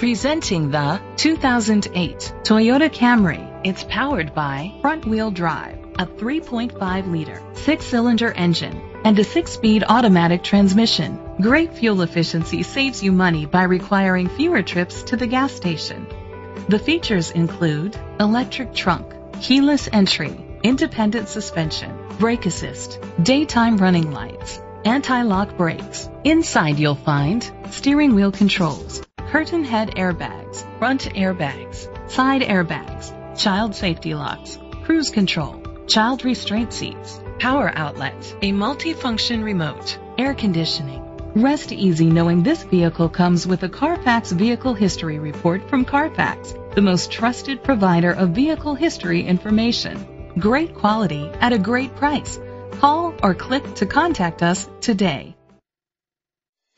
Presenting the 2008 Toyota Camry. It's powered by front-wheel drive, a 3.5-liter, 6-cylinder engine, and a 6-speed automatic transmission. Great fuel efficiency saves you money by requiring fewer trips to the gas station. The features include electric trunk, keyless entry, independent suspension, brake assist, daytime running lights, anti-lock brakes. Inside you'll find steering wheel controls, curtain head airbags, front airbags, side airbags, child safety locks, cruise control, child restraint seats, power outlets, a multi-function remote, air conditioning. Rest easy knowing this vehicle comes with a Carfax Vehicle History Report from Carfax, the most trusted provider of vehicle history information. Great quality at a great price. Call or click to contact us today.